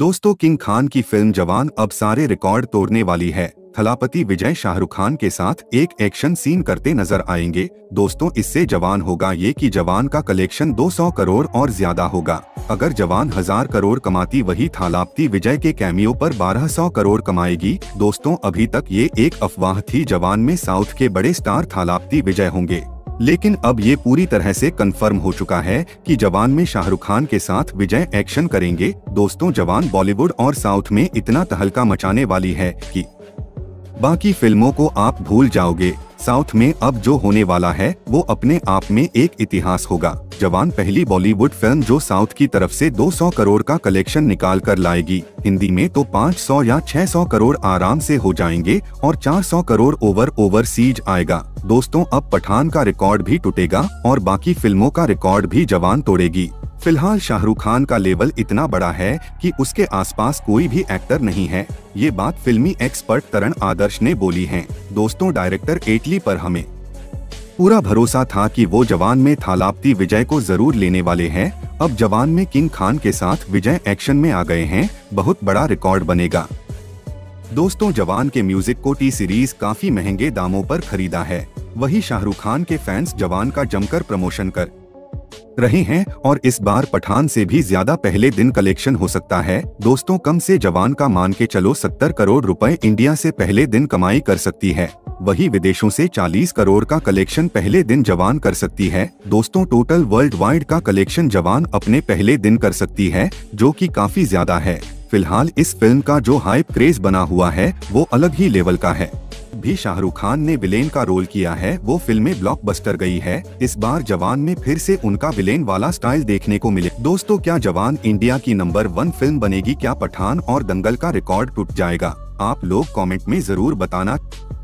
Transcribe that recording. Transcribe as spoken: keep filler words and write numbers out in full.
दोस्तों, किंग खान की फिल्म जवान अब सारे रिकॉर्ड तोड़ने वाली है। थलापति विजय शाहरुख खान के साथ एक एक्शन सीन करते नजर आएंगे। दोस्तों, इससे जवान होगा ये कि जवान का कलेक्शन दो सौ करोड़ और ज्यादा होगा। अगर जवान हजार करोड़ कमाती, वही थलापति विजय के कैमियो पर बारह सौ करोड़ कमाएगी। दोस्तों, अभी तक ये एक अफवाह थी जवान में साउथ के बड़े स्टार थलापति विजय होंगे, लेकिन अब ये पूरी तरह से कंफर्म हो चुका है कि जवान में शाहरुख खान के साथ विजय एक्शन करेंगे। दोस्तों, जवान बॉलीवुड और साउथ में इतना तहलका मचाने वाली है कि बाकी फिल्मों को आप भूल जाओगे। साउथ में अब जो होने वाला है वो अपने आप में एक इतिहास होगा। जवान पहली बॉलीवुड फिल्म जो साउथ की तरफ से दो सौ करोड़ का कलेक्शन निकाल कर लाएगी। हिंदी में तो पाँच सौ या छह सौ करोड़ आराम से हो जाएंगे और चार सौ करोड़ ओवर ओवरसीज आएगा। दोस्तों, अब पठान का रिकॉर्ड भी टूटेगा और बाकी फिल्मों का रिकॉर्ड भी जवान तोड़ेगी। फिलहाल शाहरुख खान का लेवल इतना बड़ा है कि उसके आसपास कोई भी एक्टर नहीं है। ये बात फिल्मी एक्सपर्ट तरण आदर्श ने बोली है। दोस्तों, डायरेक्टर एटली पर हमें पूरा भरोसा था कि वो जवान में थलापति विजय को जरूर लेने वाले हैं। अब जवान में किंग खान के साथ विजय एक्शन में आ गए हैं, बहुत बड़ा रिकॉर्ड बनेगा। दोस्तों, जवान के म्यूजिक को टी सीरीज काफी महंगे दामों पर खरीदा है। वही शाहरुख खान के फैंस जवान का जमकर प्रमोशन कर रहे हैं और इस बार पठान से भी ज्यादा पहले दिन कलेक्शन हो सकता है। दोस्तों, कम से जवान का मान के चलो सत्तर करोड़ रुपए इंडिया से पहले दिन कमाई कर सकती है। वही विदेशों से चालीस करोड़ का कलेक्शन पहले दिन जवान कर सकती है। दोस्तों, टोटल वर्ल्ड वाइड का कलेक्शन जवान अपने पहले दिन कर सकती है, जो कि काफी ज्यादा है। फिलहाल इस फिल्म का जो हाइप क्रेज बना हुआ है वो अलग ही लेवल का है। भी शाहरुख खान ने विलेन का रोल किया है, वो फिल्में ब्लॉकबस्टर गई है। इस बार जवान में फिर से उनका विलेन वाला स्टाइल देखने को मिले। दोस्तों, क्या जवान इंडिया की नंबर वन फिल्म बनेगी? क्या पठान और दंगल का रिकॉर्ड टूट जाएगा? आप लोग कमेंट में जरूर बताना।